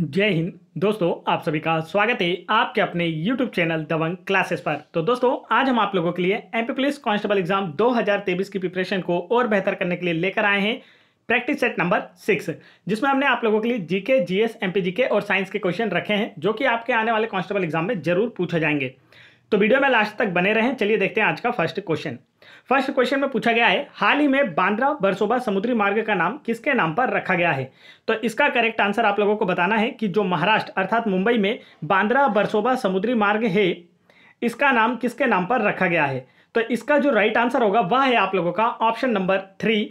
जय हिंद दोस्तों, आप सभी का स्वागत है आपके अपने YouTube चैनल दबंग क्लासेस पर। तो दोस्तों, आज हम आप लोगों के लिए MP पुलिस कांस्टेबल एग्जाम 2023 की प्रिपरेशन को और बेहतर करने के लिए लेकर आए हैं प्रैक्टिस सेट नंबर 6, जिसमें हमने आप लोगों के लिए जीके, जीएस, एमपीजीके और साइंस के क्वेश्चन रखे हैं जो कि आपके आने वाले कांस्टेबल एग्जाम में जरूर पूछे जाएंगे। तो वीडियो में लास्ट तक बने रहें। चलिए देखते हैं आज का फर्स्ट क्वेश्चन। फर्स्ट क्वेश्चन में पूछा गया है, हाल ही में बांद्रा बरसोबा समुद्री मार्ग का नाम किसके नाम पर रखा गया है? तो इसका करेक्ट आंसर आप लोगों को बताना है कि जो महाराष्ट्र अर्थात मुंबई में बांद्रा बरसोबा समुद्री मार्ग है, इसका नाम किसके नाम पर रखा गया है? तो इसका जो राइट आंसर होगा वह है आप लोगों का ऑप्शन नंबर 3,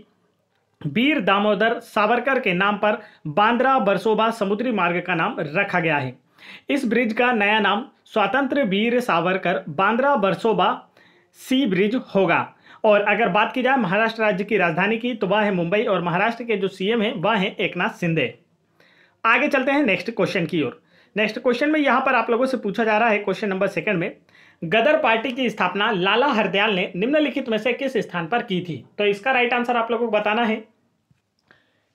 वीर दामोदर सावरकर के नाम पर बांद्रा बरसोबा समुद्री मार्ग का नाम रखा गया है। इस ब्रिज का नया नाम स्वतंत्र वीर सावरकर बांद्रा बरसोबा सी ब्रिज होगा। और अगर बात की जाए महाराष्ट्र राज्य की राजधानी की, तो वह है मुंबई और महाराष्ट्र के जो सीएम हैं वह हैं एकनाथ शिंदे। आगे चलते हैं नेक्स्ट क्वेश्चन की ओर। नेक्स्ट क्वेश्चन में यहाँ पर आप लोगों से पूछा जा रहा है, क्वेश्चन नंबर 2 में, गदर पार्टी की स्थापना लाला हरदयाल ने निम्नलिखित में से किस स्थान पर की थी? तो इसका राइट आंसर आप लोगों को बताना है।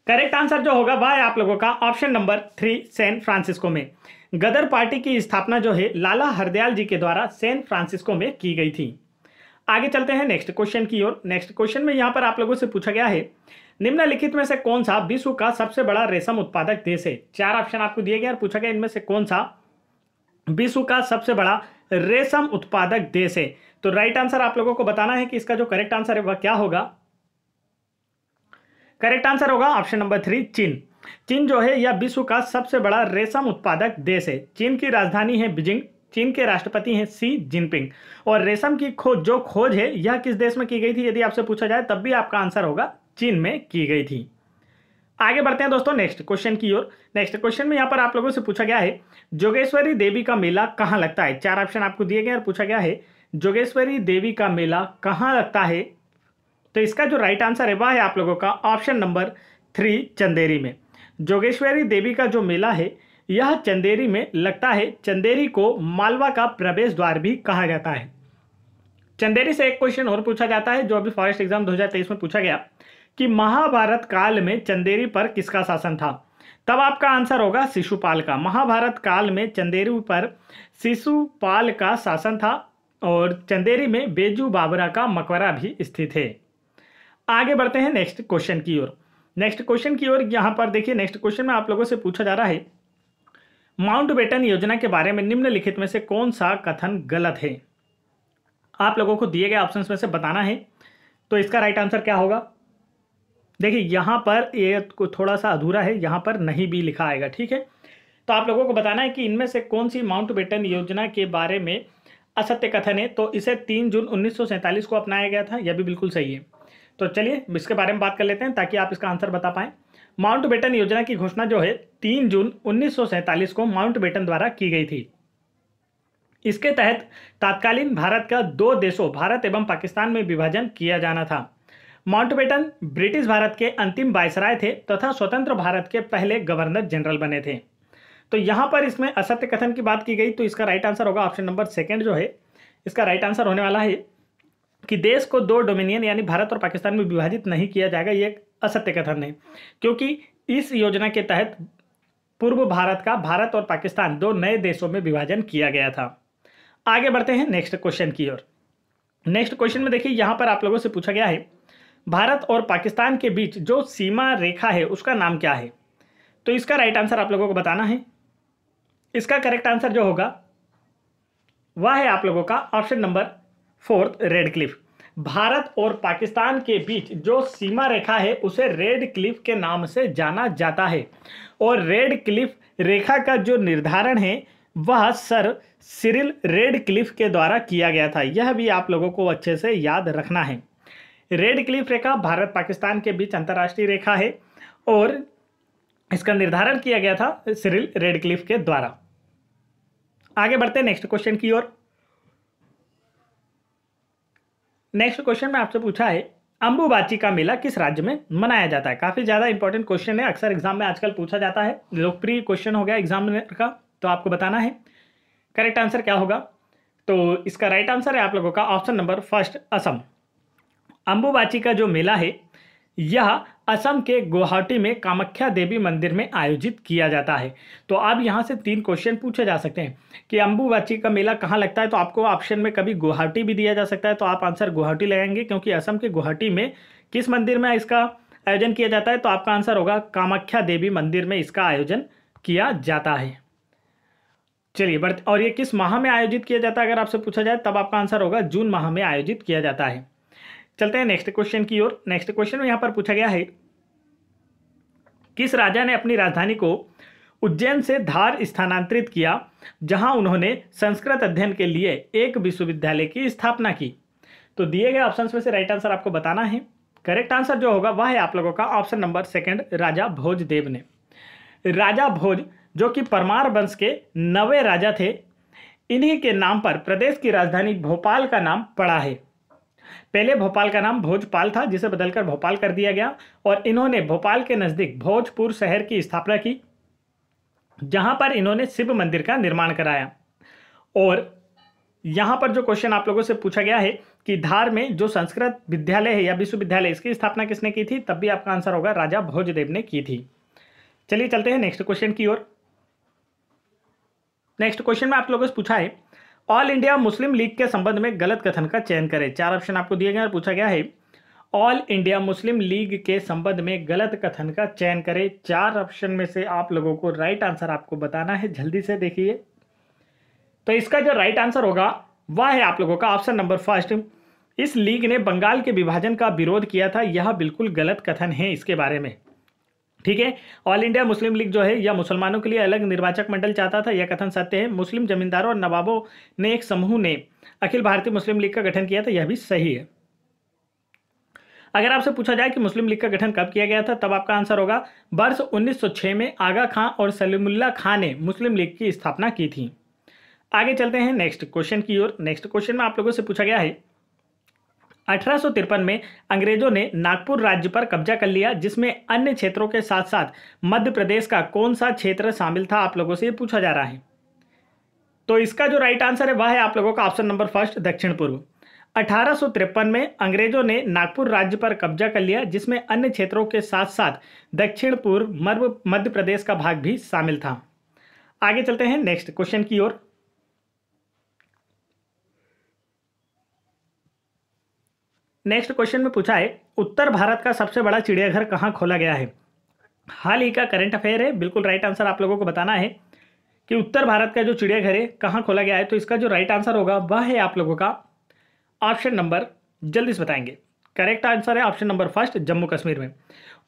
करेक्ट आंसर जो होगा वह है आप लोगों का ऑप्शन नंबर 3, सैन फ्रांसिस्को में। गदर पार्टी की स्थापना जो है लाला हरदयाल जी के द्वारा सैन फ्रांसिस्को में की गई थी। आगे चलते हैं नेक्स्ट क्वेश्चन की ओर। नेक्स्ट क्वेश्चन में यहाँ पर आप लोगों से पूछा गया है, निम्नलिखित में से कौन सा विश्व का सबसे बड़ा रेशम उत्पादक देश है? 4 ऑप्शन आपको दिए गए और पूछा गया इनमें से कौन सा विश्व का सबसे बड़ा रेशम उत्पादक देश है। तो राइट आंसर आप लोगों को बताना है कि इसका जो करेक्ट आंसर है वह क्या होगा। करेक्ट आंसर होगा ऑप्शन नंबर 3, चीन। चीन जो है यह विश्व का सबसे बड़ा रेशम उत्पादक देश है। चीन की राजधानी है बीजिंग। चीन के राष्ट्रपति हैं शी जिनपिंग। और रेशम की खोज है यह किस देश में की गई थी, यदि आपसे पूछा जाए तब भी आपका आंसर होगा चीन में की गई थी। आगे बढ़ते हैं दोस्तों नेक्स्ट क्वेश्चन की ओर। नेक्स्ट क्वेश्चन में यहाँ पर आप लोगों से पूछा गया है, जोगेश्वरी देवी का मेला कहाँ लगता है? 4 ऑप्शन आपको दिए गए और पूछा गया है, जोगेश्वरी देवी का मेला कहाँ लगता है? तो इसका जो राइट आंसर है वह है आप लोगों का ऑप्शन नंबर 3, चंदेरी में। जोगेश्वरी देवी का जो मेला है यह चंदेरी में लगता है। चंदेरी को मालवा का प्रवेश द्वार भी कहा जाता है। चंदेरी से एक क्वेश्चन और पूछा जाता है जो अभी फॉरेस्ट एग्जाम 2023 में पूछा गया कि महाभारत काल में चंदेरी पर किसका शासन था? तब आपका आंसर होगा शिशुपाल का। महाभारत काल में चंदेरी पर शिशुपाल का शासन था और चंदेरी में बेजू बाबरा का मकबरा भी स्थित है। आगे बढ़ते हैं नेक्स्ट क्वेश्चन की ओर। नेक्स्ट क्वेश्चन की ओर यहाँ पर देखिए, नेक्स्ट क्वेश्चन में आप लोगों से पूछा जा रहा है, माउंटबेटन योजना के बारे में निम्नलिखित में से कौन सा कथन गलत है? आप लोगों को दिए गए ऑप्शंस में से बताना है। तो इसका राइट आंसर क्या होगा? देखिए यहाँ पर ये थोड़ा सा अधूरा है, यहाँ पर नहीं भी लिखा आएगा, ठीक है। तो आप लोगों को बताना है कि इनमें से कौन सी माउंटबेटन योजना के बारे में असत्य कथन है। तो इसे 3 जून 1947 को अपनाया गया था, यह भी बिल्कुल सही है। तो चलिए इसके बारे में बात कर लेते हैं ताकि आप इसका आंसर बता पाएँ। माउंटबेटन योजना की घोषणा जो है 3 जून 1947 को माउंटबेटन द्वारा की गई थी। इसके तहत तत्कालीन भारत का 2 देशों भारत एवं पाकिस्तान में विभाजन किया जाना था। माउंटबेटन ब्रिटिश भारत के अंतिम वायसराय थे तथा स्वतंत्र भारत के पहले गवर्नर जनरल बने थे। तो यहाँ पर इसमें असत्य कथन की बात की गई, तो इसका राइट आंसर होगा ऑप्शन नंबर 2 जो है। इसका राइट आंसर होने वाला है कि देश को 2 डोमिनियन यानी भारत और पाकिस्तान में विभाजित नहीं किया जाएगा। ये असत्य कथन है क्योंकि इस योजना के तहत पूर्व भारत का भारत और पाकिस्तान 2 नए देशों में विभाजन किया गया था। आगे बढ़ते हैं नेक्स्ट क्वेश्चन की ओर। नेक्स्ट क्वेश्चन में देखिए, यहाँ पर आप लोगों से पूछा गया है, भारत और पाकिस्तान के बीच जो सीमा रेखा है उसका नाम क्या है? तो इसका राइट आंसर आप लोगों को बताना है। इसका करेक्ट आंसर जो होगा वह है आप लोगों का ऑप्शन नंबर 4, रेडक्लिफ। भारत और पाकिस्तान के बीच जो सीमा रेखा है उसे रेड क्लिफ के नाम से जाना जाता है। और रेड क्लिफ रेखा का जो निर्धारण है वह सर सिरिल रेडक्लिफ के द्वारा किया गया था। यह भी आप लोगों को अच्छे से याद रखना है। रेड क्लिफ रेखा भारत पाकिस्तान के बीच अंतर्राष्ट्रीय रेखा है और इसका निर्धारण किया गया था सिरिल रेडक्लिफ के द्वारा। आगे बढ़ते हैं नेक्स्ट क्वेश्चन की ओर। नेक्स्ट क्वेश्चन में आपसे पूछा है, अंबुबाची का मेला किस राज्य में मनाया जाता है? काफ़ी ज़्यादा इंपॉर्टेंट क्वेश्चन है, अक्सर एग्जाम में आजकल पूछा जाता है, लोकप्रिय क्वेश्चन हो गया एग्जाम का। तो आपको बताना है करेक्ट आंसर क्या होगा। तो इसका राइट आंसर है आप लोगों का ऑप्शन नंबर 1, असम। अंबुबाची का जो मेला है यह असम के गुवाहाटी में कामाख्या देवी मंदिर में आयोजित किया जाता है। तो अब यहाँ से 3 क्वेश्चन पूछे जा सकते हैं कि अंबुबाची का मेला कहाँ लगता है। तो आपको ऑप्शन में कभी गुवाहाटी भी दिया जा सकता है, तो आप आंसर गुवाहाटी लगाएंगे, क्योंकि असम के गुवाहाटी में किस मंदिर में इसका आयोजन किया जाता है, तो आपका आंसर होगा कामाख्या देवी मंदिर में इसका आयोजन किया जाता है। चलिए बढ़ते, और ये किस माह में आयोजित किया जाता है अगर आपसे पूछा जाए, तब आपका आंसर होगा जून माह में आयोजित किया जाता है। चलते हैं नेक्स्ट क्वेश्चन की ओर। नेक्स्ट क्वेश्चन में यहाँ पर पूछा गया है किस राजा ने अपनी राजधानी को उज्जैन से धार स्थानांतरित किया, जहां उन्होंने संस्कृत अध्ययन के लिए एक विश्वविद्यालय की स्थापना की। तो दिए गए ऑप्शंस में से राइट आंसर आपको बताना है। करेक्ट आंसर जो होगा वह है आप लोगों का option number second, Raja Bhoj Dev ने। राजा भोज जो कि परमार वंश के 9वें राजा थे, इन्हीं के नाम पर प्रदेश की राजधानी भोपाल का नाम पड़ा है। पहले भोपाल का नाम भोजपाल था, जिसे बदलकर भोपाल कर दिया गया, और इन्होंने भोपाल के नजदीक भोजपुर शहर की स्थापना की, जहां पर इन्होंने शिव मंदिर का निर्माण कराया। और यहां पर जो क्वेश्चन आप लोगों से पूछा गया है कि धार में जो संस्कृत विद्यालय है या विश्वविद्यालय, इसकी स्थापना किसने की थी, तब भी आपका आंसर होगा राजा भोजदेव ने की थी। चलिए चलते हैं नेक्स्ट क्वेश्चन की ओर। नेक्स्ट क्वेश्चन में आप लोगों से पूछा है ऑल इंडिया मुस्लिम लीग के संबंध में गलत कथन का चयन करें। 4 ऑप्शन आपको दिए गए और पूछा गया है ऑल इंडिया मुस्लिम लीग के संबंध में गलत कथन का चयन करें। 4 ऑप्शन में से आप लोगों को राइट आंसर आपको बताना है, जल्दी से देखिए। तो इसका जो राइट आंसर होगा वह है आप लोगों का ऑप्शन नंबर फर्स्ट, इस लीग ने बंगाल के विभाजन का विरोध किया था। यह बिल्कुल गलत कथन है इसके बारे में, ठीक है। ऑल इंडिया मुस्लिम लीग जो है यह मुसलमानों के लिए अलग निर्वाचक मंडल चाहता था, यह कथन सत्य है। मुस्लिम जमींदारों और नवाबों ने एक समूह ने अखिल भारतीय मुस्लिम लीग का गठन किया था, यह भी सही है। अगर आपसे पूछा जाए कि मुस्लिम लीग का गठन कब किया गया था, तब आपका आंसर होगा वर्ष 1906 में आगा खां और सलीमुल्लाह खां ने मुस्लिम लीग की स्थापना की थी। आगे चलते हैं नेक्स्ट क्वेश्चन की ओर। नेक्स्ट क्वेश्चन में आप लोगों से पूछा गया है 1853 में अंग्रेजों ने नागपुर राज्य पर कब्जा कर लिया, जिसमें अन्य क्षेत्रों के साथ साथ मध्य प्रदेश का कौन सा क्षेत्र शामिल था, आप लोगों से ये पूछा जा रहा है। तो इसका जो राइट आंसर है वह है आप लोगों का ऑप्शन नंबर फर्स्ट, दक्षिण पूर्व। 1853 में अंग्रेजों ने नागपुर राज्य पर कब्जा कर लिया, जिसमें अन्य क्षेत्रों के साथ साथ दक्षिण पूर्व मध्य प्रदेश का भाग भी शामिल था। आगे चलते हैं नेक्स्ट क्वेश्चन की ओर। नेक्स्ट क्वेश्चन में पूछा है उत्तर भारत का सबसे बड़ा चिड़ियाघर कहाँ खोला गया है। हाल ही का करंट अफेयर है, बिल्कुल राइट आंसर आप लोगों को बताना है कि उत्तर भारत का जो चिड़ियाघर है कहाँ खोला गया है। तो इसका जो राइट आंसर होगा वह है आप लोगों का ऑप्शन नंबर, जल्दी से बताएंगे। करेक्ट आंसर है option number first, Jammu Kashmir में।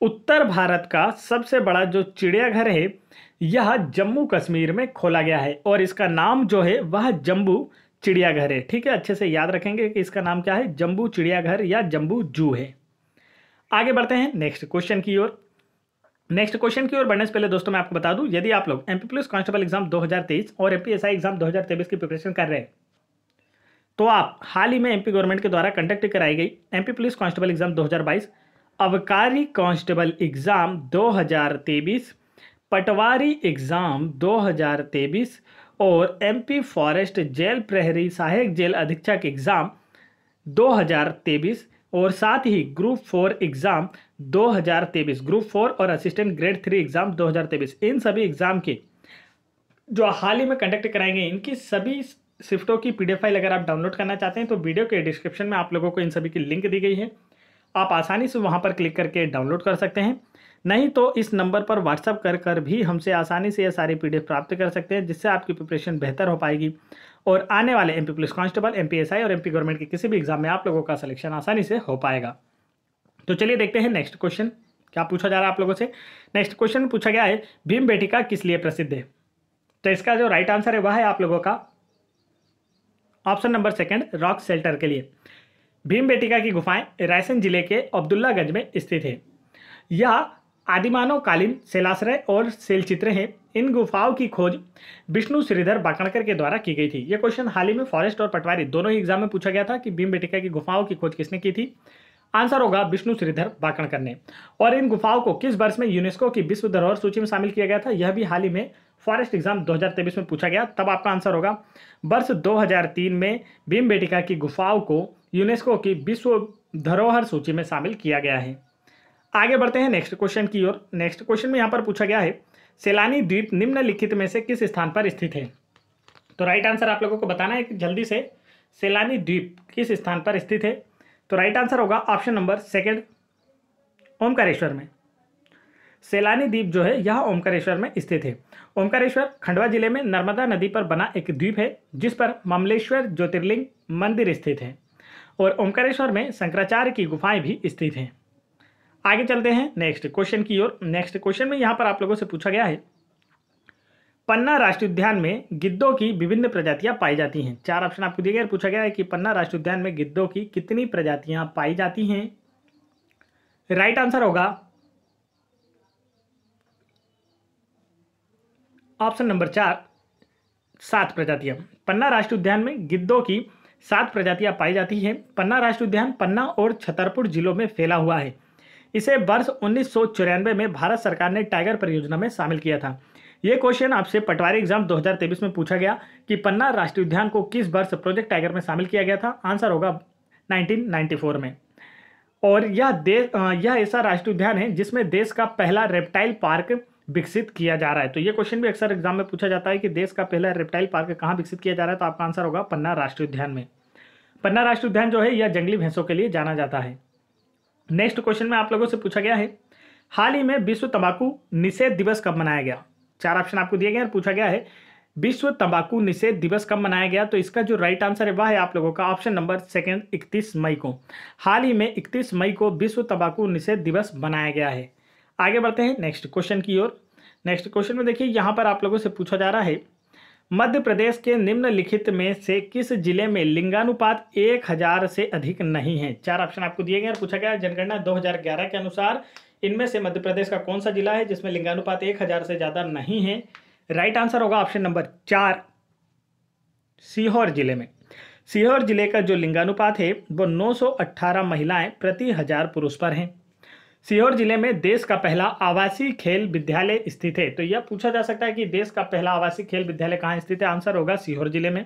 उत्तर भारत का सबसे बड़ा जो चिड़ियाघर है यह जम्मू कश्मीर में खोला गया है, और इसका नाम जो है वह जम्मू चिड़ियाघर है, ठीक है। अच्छे से याद रखेंगे कि इसका नाम क्या है, जम्बू चिड़ियाघर या जम्बू जू है। आगे बढ़ते हैं नेक्स्ट क्वेश्चन की ओर। नेक्स्ट क्वेश्चन की ओर बढ़ने से पहले दोस्तों मैं आपको बता दूं, यदि आप लोग एमपी पुलिस कांस्टेबल एग्जाम 2023 और एमपीएसआई एग्जाम 2023 की प्रिपरेशन कर रहे हैं, तो आप हाल ही में एमपी गवर्नमेंट के द्वारा कंडक्ट कराई गई एमपी पुलिस कांस्टेबल एग्जाम 2022, अबकारी कांस्टेबल एग्जाम 2023, पटवारी एग्जाम 2023 और एमपी फॉरेस्ट जेल प्रहरी सहायक जेल अधीक्षक एग्ज़ाम 2023 और साथ ही ग्रुप 4 एग्ज़ाम 2023, ग्रुप 4 और असिस्टेंट ग्रेड 3 एग्ज़ाम 2023, इन सभी एग्ज़ाम के जो हाल ही में कंडक्ट कराएंगे, इनकी सभी शिफ्टों की पीडीएफ फाइल अगर आप डाउनलोड करना चाहते हैं तो वीडियो के डिस्क्रिप्शन में आप लोगों को इन सभी की लिंक दी गई है, आप आसानी से वहाँ पर क्लिक करके डाउनलोड कर सकते हैं। नहीं तो इस नंबर पर व्हाट्सअप कर भी हमसे आसानी से यह सारी पीडीएफ प्राप्त कर सकते हैं, जिससे आपकी प्रिपरेशन बेहतर हो पाएगी और आने वाले एमपी पुलिस कांस्टेबल, एमपीएसआई और एमपी गवर्नमेंट के किसी भी एग्जाम में आप लोगों का सिलेक्शन आसानी से हो पाएगा। तो चलिए देखते हैं नेक्स्ट क्वेश्चन क्या पूछा जा रहा है आप लोगों से। नेक्स्ट क्वेश्चन पूछा गया है भीम बेटिका किस लिए प्रसिद्ध है। तो इसका जो राइट आंसर है वह है आप लोगों का option number second, rock shelter के लिए। भीम बेटिका की गुफाएं रायसेन जिले के अब्दुल्लागंज में स्थित है। यह आदिमानव कालीन शिलाश्रय और शैलचित्र हैं। इन गुफाओं की खोज विष्णु श्रीधर वाकणकर के द्वारा की गई थी। यह क्वेश्चन हाल ही में फॉरेस्ट और पटवारी दोनों ही एग्जाम में पूछा गया था कि भीम बेटिका की गुफाओं की खोज किसने की थी। आंसर होगा विष्णु श्रीधर वाकणकर ने। और इन गुफाओं को किस वर्ष में यूनेस्को की विश्व धरोहर सूची में शामिल किया गया था, यह भी हाल ही में फॉरेस्ट एग्जाम 2023 में पूछा गया, तब आपका आंसर होगा वर्ष 2003 में भीम बेटिका की गुफाओं को यूनेस्को की विश्व धरोहर सूची में शामिल किया गया है। आगे बढ़ते हैं नेक्स्ट क्वेश्चन की ओर। नेक्स्ट क्वेश्चन में यहाँ पर पूछा गया है सेलानी द्वीप निम्नलिखित में से किस स्थान पर स्थित है। तो राइट आंसर आप लोगों को बताना है कि जल्दी से सेलानी द्वीप किस स्थान पर स्थित है। तो राइट आंसर होगा ऑप्शन नंबर सेकंड ओमकारेश्वर में। सेलानी द्वीप जो है यह ओमकारेश्वर में स्थित है। ओमकारेश्वर खंडवा जिले में नर्मदा नदी पर बना एक द्वीप है जिस पर ममलेश्वर ज्योतिर्लिंग मंदिर स्थित है और ओमकारेश्वर में शंकराचार्य की गुफाएं भी स्थित हैं। आगे चलते हैं नेक्स्ट क्वेश्चन की ओर। नेक्स्ट क्वेश्चन में यहाँ पर आप लोगों से पूछा गया है पन्ना राष्ट्रीय उद्यान में गिद्धों की विभिन्न प्रजातियां पाई जाती हैं। चार ऑप्शन आपको दिए गए। पूछा गया है कि पन्ना राष्ट्रीय उद्यान में गिद्धों की कितनी प्रजातियां पाई जाती हैं। राइट आंसर होगा ऑप्शन नंबर चार 7 प्रजातियां। पन्ना राष्ट्रीय उद्यान में गिद्धों की 7 प्रजातियां पाई जाती हैं। पन्ना राष्ट्रीय उद्यान पन्ना और छतरपुर जिलों में फैला हुआ है। इसे वर्ष 1994 में भारत सरकार ने टाइगर परियोजना में शामिल किया था। ये क्वेश्चन आपसे पटवारी एग्जाम 2023 में पूछा गया कि पन्ना राष्ट्रीय उद्यान को किस वर्ष प्रोजेक्ट टाइगर में शामिल किया गया था। आंसर होगा 1994 में। और यह ऐसा राष्ट्रीय उद्यान है जिसमें देश का पहला रेप्टाइल पार्क विकसित किया जा रहा है। तो ये क्वेश्चन भी अक्सर एग्जाम में पूछा जाता है कि देश का पहला रेप्टाइल पार्क कहाँ विकसित किया जा रहा है। तो आपका आंसर होगा पन्ना राष्ट्रीय उद्यान में। पन्ना राष्ट्रीय उद्यान जो है यह जंगली भैंसों के लिए जाना जाता है। नेक्स्ट क्वेश्चन में आप लोगों से पूछा गया है हाल ही में विश्व तंबाकू निषेध दिवस कब मनाया गया। चार ऑप्शन आपको दिए गए और पूछा गया है विश्व तंबाकू निषेध दिवस कब मनाया गया। तो इसका जो राइट आंसर है वह है आप लोगों का ऑप्शन नंबर सेकंड 31 मई को। हाल ही में 31 मई को विश्व तंबाकू निषेध दिवस मनाया गया है। आगे बढ़ते हैं नेक्स्ट क्वेश्चन की ओर। नेक्स्ट क्वेश्चन में देखिए यहाँ पर आप लोगों से पूछा जा रहा है मध्य प्रदेश के निम्नलिखित में से किस जिले में लिंगानुपात 1000 से अधिक नहीं है। चार ऑप्शन आपको दिए गए और पूछा गया जनगणना 2011 के अनुसार इनमें से मध्य प्रदेश का कौन सा जिला है जिसमें लिंगानुपात 1000 से ज़्यादा नहीं है। राइट आंसर होगा ऑप्शन नंबर 4 सीहोर जिले में। सीहोर जिले का जो लिंगानुपात है वो 918 महिलाएँ प्रति 1000 पुरुष पर हैं। सीहोर जिले में देश का पहला आवासीय खेल विद्यालय स्थित है। तो यह पूछा जा सकता है कि देश का पहला आवासीय खेल विद्यालय कहाँ स्थित है। आंसर होगा सीहोर जिले में।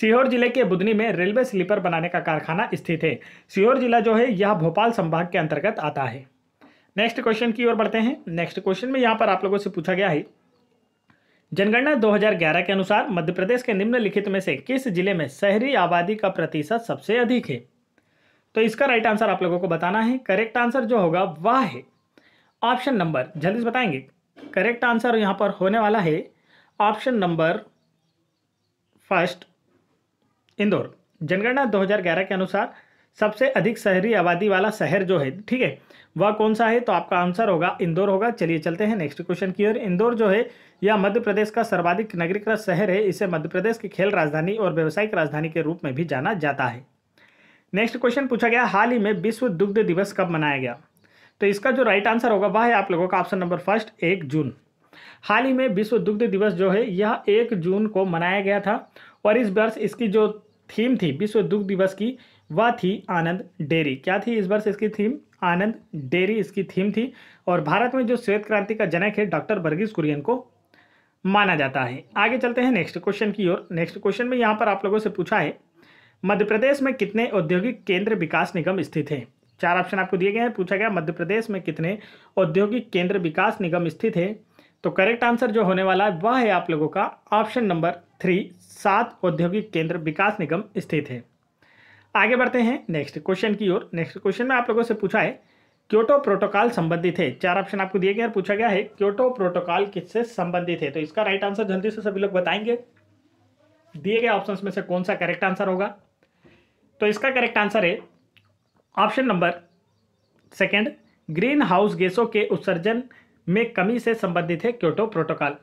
सीहोर जिले के बुधनी में रेलवे स्लीपर बनाने का कारखाना स्थित है। सीहोर जिला जो है यह भोपाल संभाग के अंतर्गत आता है। नेक्स्ट क्वेश्चन की ओर बढ़ते हैं। नेक्स्ट क्वेश्चन में यहाँ पर आप लोगों से पूछा गया है जनगणना 2011 के अनुसार मध्य प्रदेश के निम्नलिखित में से किस जिले में शहरी आबादी का प्रतिशत सबसे अधिक है। तो इसका राइट आंसर आप लोगों को बताना है। करेक्ट आंसर जो होगा वह है ऑप्शन नंबर जल्दी से बताएंगे। करेक्ट आंसर यहाँ पर होने वाला है ऑप्शन नंबर फर्स्ट इंदौर। जनगणना 2011 के अनुसार सबसे अधिक शहरी आबादी वाला शहर जो है ठीक है वह कौन सा है। तो आपका आंसर होगा इंदौर होगा। चलिए चलते हैं नेक्स्ट क्वेश्चन की ओर। इंदौर जो है यह मध्य प्रदेश का सर्वाधिक नगरीकृत शहर है। इसे मध्य प्रदेश की खेल राजधानी और व्यावसायिक राजधानी के रूप में भी जाना जाता है। नेक्स्ट क्वेश्चन पूछा गया हाल ही में विश्व दुग्ध दिवस कब मनाया गया। तो इसका जो राइट आंसर होगा वह है आप लोगों का ऑप्शन नंबर फर्स्ट 1 जून। हाल ही में विश्व दुग्ध दिवस जो है यह 1 जून को मनाया गया था और इस वर्ष इसकी जो थीम थी विश्व दुग्ध दिवस की वह थी आनंद डेयरी। क्या थी इस वर्ष इसकी थीम? आनंद डेयरी इसकी थीम थी। और भारत में जो श्वेत क्रांति का जनक है डॉक्टर वर्गीस कुरियन को माना जाता है। आगे चलते हैं नेक्स्ट क्वेश्चन की ओर। नेक्स्ट क्वेश्चन में यहाँ पर आप लोगों से पूछा है मध्य प्रदेश में कितने औद्योगिक केंद्र विकास निगम स्थित हैं। चार ऑप्शन आपको दिए गए हैं। पूछा गया मध्य प्रदेश में कितने औद्योगिक केंद्र विकास निगम स्थित हैं। तो करेक्ट आंसर जो होने वाला है वह है आप लोगों का ऑप्शन नंबर 3 7 औद्योगिक केंद्र विकास निगम स्थित है। आगे बढ़ते हैं नेक्स्ट क्वेश्चन की ओर। नेक्स्ट क्वेश्चन में आप लोगों से पूछा है क्योटो प्रोटोकॉल संबंधित है। चार ऑप्शन आपको दिए गए और पूछा गया है क्योटो प्रोटोकॉल किससे संबंधित है। तो इसका राइट आंसर जल्दी से सभी लोग बताएंगे दिए गए ऑप्शन में से कौन सा करेक्ट आंसर होगा। तो इसका करेक्ट आंसर है option number second greenhouse गैसों के उत्सर्जन में कमी से संबंधित है Kyoto protocol.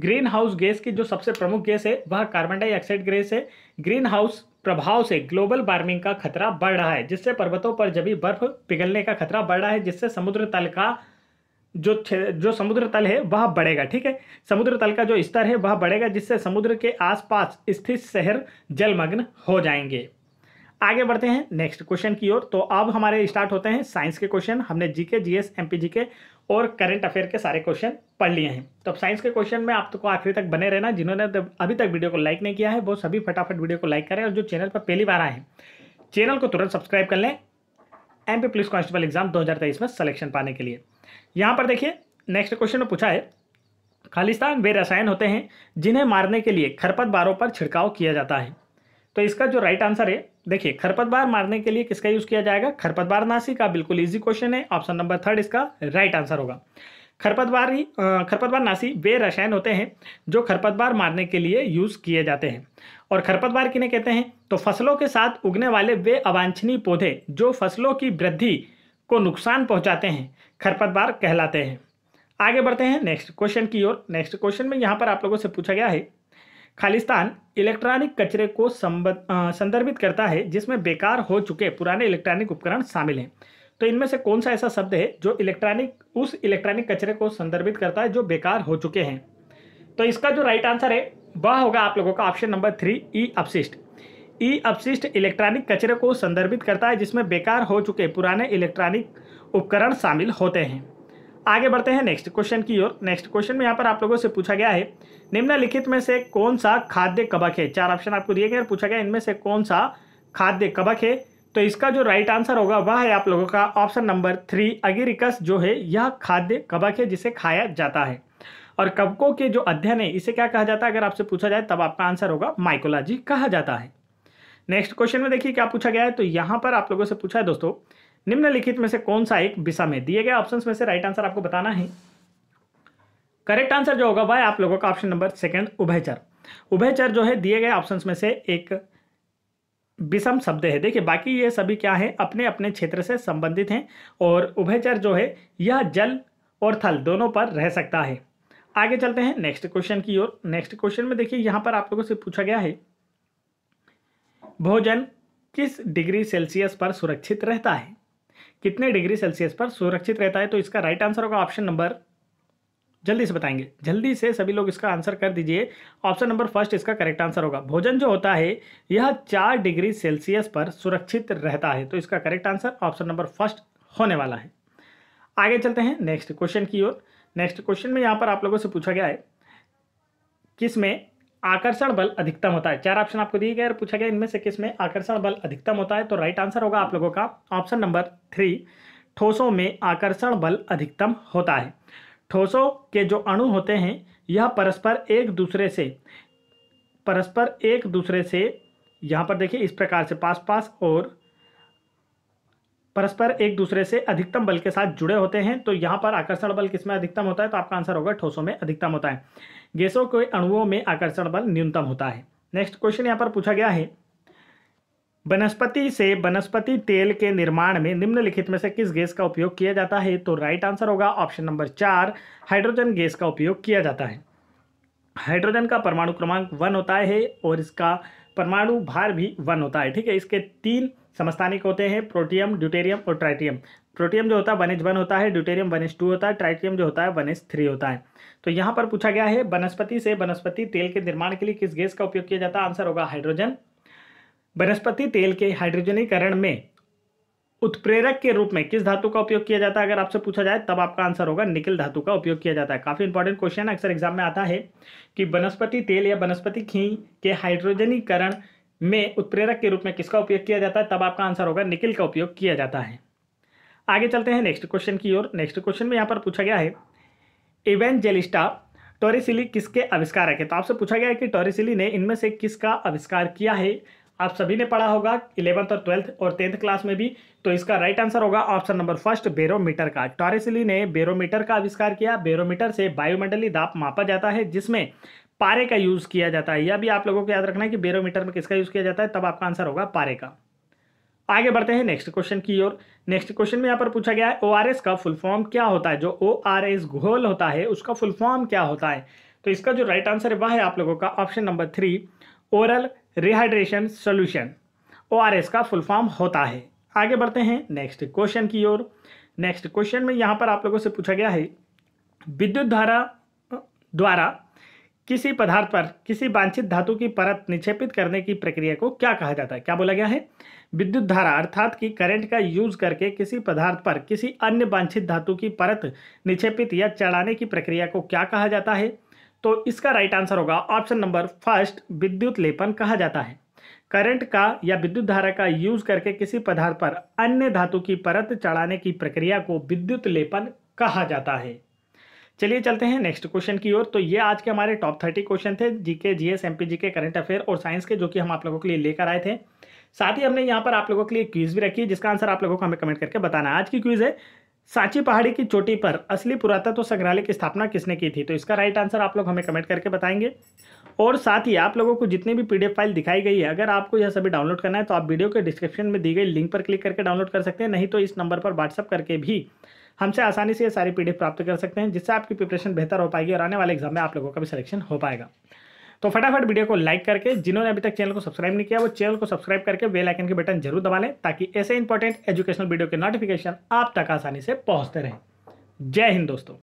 Greenhouse gas की जो सबसे प्रमुख गैस है वह कार्बन डाइऑक्साइड गैस है। ग्रीन हाउस प्रभाव से ग्लोबल वार्मिंग का खतरा बढ़ रहा है जिससे पर्वतों पर जमी बर्फ पिघलने का खतरा बढ़ रहा है जिससे समुद्र तल का जो समुद्र तल है वह बढ़ेगा। ठीक है समुद्र तल का जो स्तर है वह बढ़ेगा जिससे समुद्र के आसपास स्थित शहर जलमग्न हो जाएंगे। आगे बढ़ते हैं नेक्स्ट क्वेश्चन की ओर। तो अब हमारे स्टार्ट होते हैं साइंस के क्वेश्चन। हमने जीके जीएस एमपीजीके और करंट अफेयर के सारे क्वेश्चन पढ़ लिए हैं। तो अब साइंस के क्वेश्चन में आप तो आखिरी तक बने रहना। जिन्होंने अभी तक वीडियो को लाइक नहीं किया है वो सभी फटाफट वीडियो को लाइक करें और जो चैनल पर पहली बार आए हैं चैनल को तुरंत सब्सक्राइब कर लें। एमपी पुलिस कांस्टेबल एग्जाम 2023 में सिलेक्शन पाने के लिए। यहाँ पर देखिए नेक्स्ट क्वेश्चन में पूछा है, खालिस्तान वे रसायन होते हैं जिन्हें मारने के लिए खरपतवारों पर छिड़काव किया जाता है। तो इसका जो राइट आंसर है, देखिए खरपतवार मारने के लिए किसका यूज किया जाएगा, खरपतवार नाशी का। बिल्कुल इजी क्वेश्चन है, ऑप्शन नंबर 3 इसका राइट आंसर होगा। खरपतवार नाशी वे रसायन होते हैं जो खरपतवार मारने के लिए यूज किए जाते हैं। और खरपतवार किन्हें कहते हैं, तो फसलों के साथ उगने वाले वे अवांछनीय पौधे जो फसलों की वृद्धि को नुकसान पहुंचाते हैं, खरपतवार कहलाते हैं। आगे बढ़ते हैं नेक्स्ट क्वेश्चन की ओर। नेक्स्ट क्वेश्चन में यहाँ पर आप लोगों से पूछा गया है, खालिस्तान इलेक्ट्रॉनिक कचरे को संदर्भित करता है जिसमें बेकार हो चुके पुराने इलेक्ट्रॉनिक उपकरण शामिल हैं। तो इनमें से कौन सा ऐसा शब्द है जो उस इलेक्ट्रॉनिक कचरे को संदर्भित करता है जो बेकार हो चुके हैं। तो इसका जो राइट आंसर है वह होगा आप लोगों का ऑप्शन नंबर 3 ई अपशिष्ट। ई अपशिष्ट इलेक्ट्रॉनिक कचरे को संदर्भित करता है जिसमें बेकार हो चुके पुराने इलेक्ट्रॉनिक उपकरण शामिल होते हैं। आगे बढ़ते हैं नेक्स्ट क्वेश्चन की ओर। नेक्स्ट क्वेश्चन में यहाँ पर आप लोगों से पूछा गया है, निम्नलिखित में से कौन सा खाद्य कवक है। 4 ऑप्शन आपको दिए गए और पूछा गया इनमें से कौन सा खाद्य कवक है। तो इसका जो राइट आंसर होगा वह है आप लोगों का ऑप्शन नंबर 3 अगिरिकस जो है यह खाद्य कवक है जिसे खाया जाता है। और कवकों के जो अध्ययन है इसे क्या कहा जाता है, अगर आपसे पूछा जाए तब आपका आंसर होगा माइकोलॉजी कहा जाता है। नेक्स्ट क्वेश्चन में देखिए क्या पूछा गया है। तो यहाँ पर आप लोगों से पूछा है दोस्तों, निम्नलिखित में से कौन सा एक विषम है। दिए गए ऑप्शंस में से राइट आंसर आपको बताना है। करेक्ट आंसर जो होगा वह है आप लोगों का ऑप्शन नंबर 2 उभयचर। उभयचर जो है दिए गए ऑप्शंस में से एक विषम शब्द है। देखिए बाकी ये सभी क्या है, अपने अपने क्षेत्र से संबंधित हैं और उभयचर जो है यह जल और थल दोनों पर रह सकता है। आगे चलते हैं नेक्स्ट क्वेश्चन की ओर। नेक्स्ट क्वेश्चन में देखिए यहाँ पर आप लोगों से पूछा गया है, भोजन किस डिग्री सेल्सियस पर सुरक्षित रहता है, कितने डिग्री सेल्सियस पर सुरक्षित रहता है। तो इसका राइट आंसर होगा ऑप्शन नंबर, जल्दी से बताएंगे, जल्दी से सभी लोग इसका आंसर कर दीजिए, ऑप्शन नंबर 1 इसका करेक्ट आंसर होगा। भोजन जो होता है यह 4 डिग्री सेल्सियस पर सुरक्षित रहता है। तो इसका करेक्ट आंसर ऑप्शन नंबर 1 होने वाला है। आगे चलते हैं नेक्स्ट क्वेश्चन की ओर। नेक्स्ट क्वेश्चन में यहाँ पर आप लोगों से पूछा गया है, किसमें आकर्षण बल अधिकतम होता है। 4 ऑप्शन आपको दिए गए और पूछा गया इनमें से किसमें आकर्षण बल अधिकतम होता है। तो राइट आंसर होगा आप लोगों का ऑप्शन नंबर 3 ठोसों में आकर्षण बल अधिकतम होता है। ठोसों के जो अणु होते हैं यह परस्पर एक दूसरे से यहाँ पर देखिए इस प्रकार से पास पास और परस्पर एक दूसरे से अधिकतम बल के साथ जुड़े होते हैं। तो यहाँ पर आकर्षण बल किसमें अधिकतम होता है, तो आपका आंसर होगा ठोसों में अधिकतम होता है। गैसों के अणुओं में आकर्षण बल न्यूनतम होता है। नेक्स्ट क्वेश्चन यहाँ पर पूछा गया है, वनस्पति से वनस्पति तेल के निर्माण में निम्नलिखित में से किस गैस का उपयोग किया जाता है। तो राइट आंसर होगा ऑप्शन नंबर 4 हाइड्रोजन गैस का उपयोग किया जाता है। हाइड्रोजन का परमाणु क्रमांक 1 होता है और इसका परमाणु भार भी 1 होता है। ठीक है, इसके 3 समस्थानिक होते हैं, प्रोटियम, ड्यूटेरियम और ट्राइटियम। प्रोटियम जो होता है 1H1 होता है, ड्यूटेरियम 1H2 होता है, ट्राइटियम जो होता है 1H3 होता है। तो यहाँ पर पूछा गया है, वनस्पति से वनस्पति तेल के निर्माण के लिए किस गैस का उपयोग किया जाता है। आंसर होगा हाइड्रोजन। वनस्पति तेल के हाइड्रोजनीकरण में उत्प्रेरक के रूप में किस धातु का उपयोग किया जाता है, अगर आपसे पूछा जाए तब आपका आंसर होगा निकिल धातु का उपयोग किया जाता है। काफ़ी इंपॉर्टेंट क्वेश्चन अक्सर एग्जाम में आता है कि वनस्पति तेल या वनस्पति घी के हाइड्रोजनीकरण में उत्प्रेरक के रूप में किसका उपयोग किया जाता है, तब आपका आंसर होगा निकिल का उपयोग किया जाता है। आगे चलते हैं नेक्स्ट क्वेश्चन की ओर। नेक्स्ट क्वेश्चन में यहाँ पर पूछा गया है, इवेंजेलिस्टा टोरिसेली किसके आविष्कारक है। तो आपसे पूछा गया है कि टोरिसेली ने इनमें से किसका आविष्कार किया है। आप सभी ने पढ़ा होगा 11th और 12th और 10th क्लास में भी। तो इसका राइट आंसर होगा ऑप्शन नंबर 1 बैरोमीटर का। टोरिसेली ने बैरोमीटर का आविष्कार किया। बैरोमीटर से वायुमंडलीय दाब मापा जाता है जिसमें पारे का यूज किया जाता है। यह भी आप लोगों को याद रखना है कि बैरोमीटर में किसका यूज किया जाता है, तब आपका आंसर होगा पारे का। आगे बढ़ते हैं नेक्स्ट क्वेश्चन की ओर। नेक्स्ट क्वेश्चन में यहाँ पर पूछा गया है, ORS का फुल फॉर्म क्या होता है। जो ORS घोल होता है उसका फुल फॉर्म क्या होता है। तो इसका जो राइट आंसर है वह है आप लोगों का option number 3 oral rehydration solution. ORS का फुल फॉर्म होता है। आगे बढ़ते हैं नेक्स्ट क्वेश्चन की ओर। नेक्स्ट क्वेश्चन में यहाँ पर आप लोगों से पूछा गया है, विद्युत धारा द्वारा किसी पदार्थ पर किसी वांछित धातु की परत निक्षेपित करने की प्रक्रिया को क्या कहा जाता है। क्या बोला गया है, विद्युत धारा अर्थात कि करंट का यूज करके किसी पदार्थ पर किसी अन्य वांछित धातु की परत निक्षेपित या चढ़ाने की प्रक्रिया को क्या कहा जाता है। तो इसका राइट आंसर होगा ऑप्शन नंबर 1 विद्युत लेपन कहा जाता है। करंट का या विद्युत धारा का यूज करके किसी पदार्थ पर अन्य धातु की परत चढ़ाने की प्रक्रिया को विद्युत लेपन कहा जाता है। चलिए चलते हैं नेक्स्ट क्वेश्चन की ओर। तो ये आज के हमारे टॉप 30 क्वेश्चन थे GK, GS, MPGK, current affair और साइंस के, जो कि हम आप लोगों के लिए लेकर आए थे। साथ ही हमने यहाँ पर आप लोगों के लिए क्विज भी रखी, जिसका आंसर आप लोगों को हमें कमेंट करके बताना। आज की क्विज है, सांची पहाड़ी की चोटी पर असली पुरातत्व संग्रहालय की स्थापना किसने की थी? तो इसका राइट आंसर आप लोग हमें कमेंट करके बताएंगे। और साथ ही आप लोगों को जितनी भी पीडीएफ फाइल दिखाई गई है, अगर आपको यह सभी डाउनलोड करना है तो आप वीडियो के डिस्क्रिप्शन में दी गई लिंक पर क्लिक करके डाउनलोड कर सकते हैं। नहीं तो इस नंबर पर व्हाट्सअप करके भी हमसे आसानी से ये सारी पीडीएफ प्राप्त कर सकते हैं, जिससे आपकी प्रिपरेशन बेहतर हो पाएगी और आने वाले एग्जाम में आप लोगों का भी सिलेक्शन हो पाएगा। तो फटाफट वीडियो को लाइक करके, जिन्होंने अभी तक चैनल को सब्सक्राइब नहीं किया वो चैनल को सब्सक्राइब करके बेल आइकन के बटन जरूर दबा लें, ताकि ऐसे इंपॉर्टेंट एजुकेशनल वीडियो के नोटिफिकेशन आप तक आसानी से पहुंचते रहें। जय हिंद दोस्तों।